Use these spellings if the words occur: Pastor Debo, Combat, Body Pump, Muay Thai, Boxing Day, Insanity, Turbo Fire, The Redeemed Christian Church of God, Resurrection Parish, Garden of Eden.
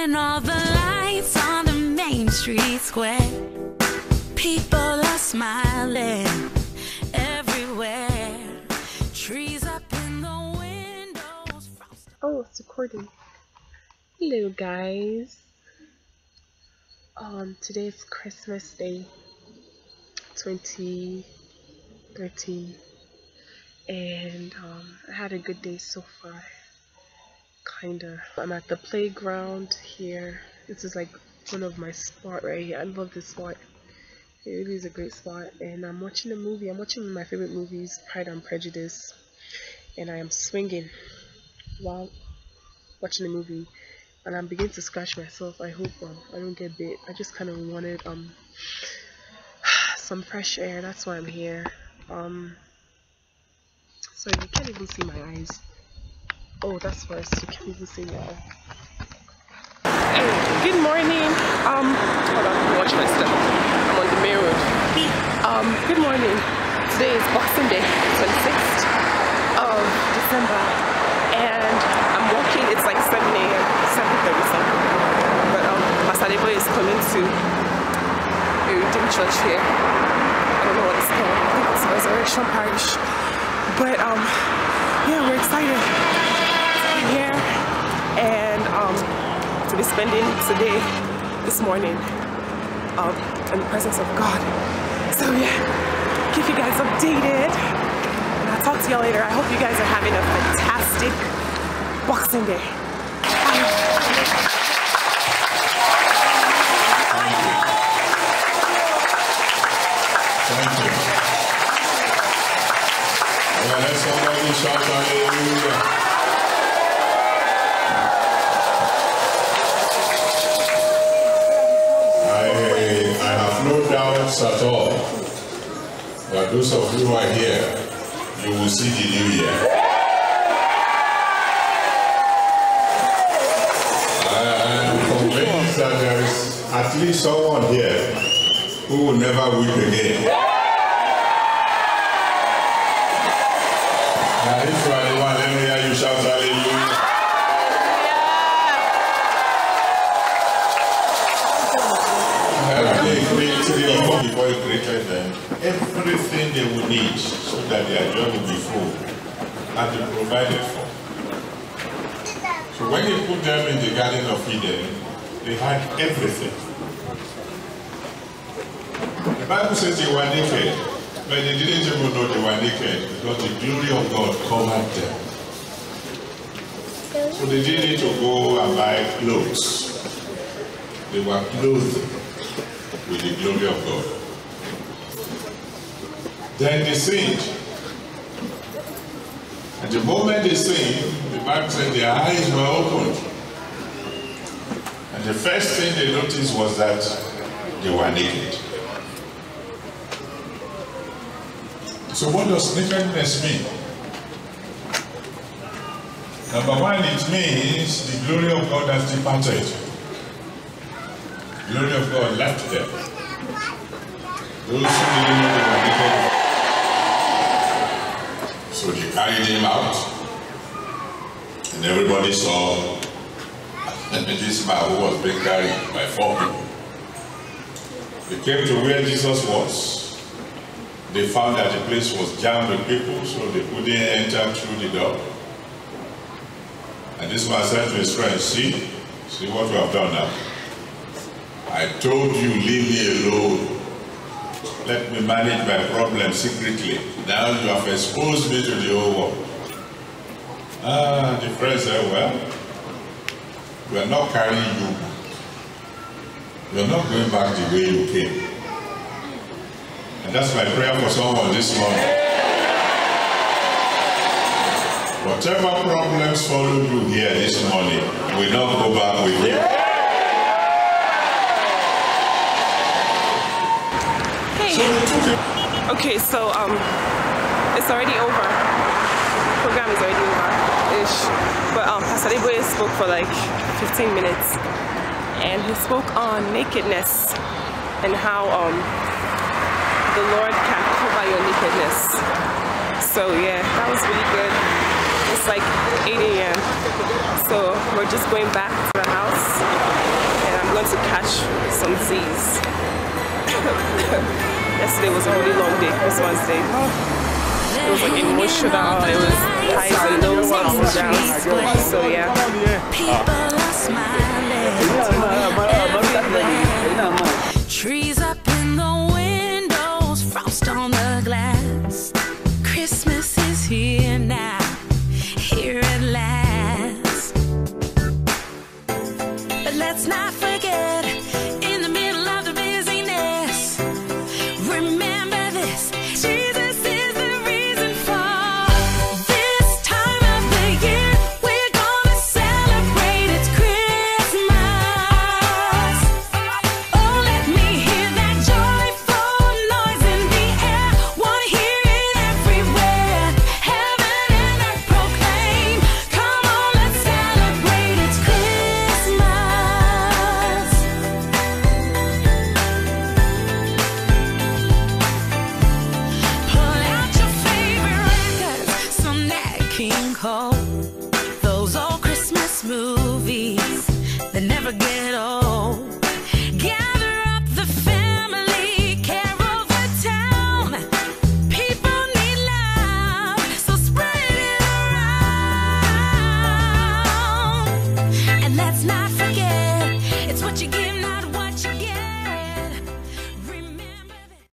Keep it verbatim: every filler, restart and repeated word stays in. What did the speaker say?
and all the lights on the main street square. People are smiling everywhere. Trees up in the windows. Oh, it's recording. Hello, guys. Um, today's Christmas Day, twenty thirteen, and um, I had a good day so far. Kinda. I'm at the playground here. This is like one of my spots right here. I love this spot. It really is a great spot. And I'm watching a movie. I'm watching one of my favorite movies, Pride and Prejudice. And I am swinging while watching the movie. And I'm beginning to scratch myself. I hope um, I don't get bit. I just kind of wanted um some fresh air. That's why I'm here. Um, so you can't even see my eyes. Oh, that's worse. You can't even see now. Anyway, good morning. Um, hold on. Watch my step. I'm on the main road. Um, good morning. Today is Boxing Day, twenty-sixth of December, and I'm walking. It's like seven A M, seven thirty something. But um, Pastor Debo is coming to a Redeemed church here. I don't know what it's called. I think it's Resurrection Parish. But um, yeah, we're excited. Here and um, to be spending today, this morning, um, in the presence of God. So yeah, keep you guys updated, and I'll talk to y'all later. I hope you guys are having a fantastic Boxing Day. Bye. At all, but those of you who are here, you will see the new year. I am convinced that there is at least someone here who will never weep again. Now, if you are the one, let me hear you shout hallelujah. Before he created them, everything they would need so that their job would be full had been provided for. So when they put them in the Garden of Eden, they had everything. The Bible says they were naked, but they didn't even know they were naked because the glory of God covered them. So they didn't need to go and buy clothes. They were clothed with the glory of God. Then they sinned. At the moment they sinned, the Bible said their eyes were opened. And the first thing they noticed was that they were naked. So what does nakedness mean? Number one, it means the glory of God has departed. The glory of God left them. Those who didn't know they were naked. So they carried him out. And everybody saw this man who was being carried by four people. They came to where Jesus was. They found that the place was jammed with people, so they couldn't enter through the door. And this man said to his friends, see, see what we have done now. I told you, leave me alone. Let me manage my problem secretly. Now you have exposed me to the whole world. Ah, the friend said, well, we are not carrying you back. We are not going back the way you came. And that's my prayer for someone this morning. Whatever problems follow you here this morning, we will not go back with you. Okay, so um, it's already over. The program is already over-ish. But um, Pastor Debo spoke for like fifteen minutes, and he spoke on nakedness and how um, the Lord can cover your nakedness. So yeah, that was really good. It's like eight A M So we're just going back to the house and I'm going to catch some Z's. Yesterday was a really long day, Christmas Day. It was like emotional, it was highs and lows, ups and downs. So yeah. Trees up in the windows, frost on the glass. Christmas is here now, here at last. But let's not forget, in the middle of the busyness, remember this.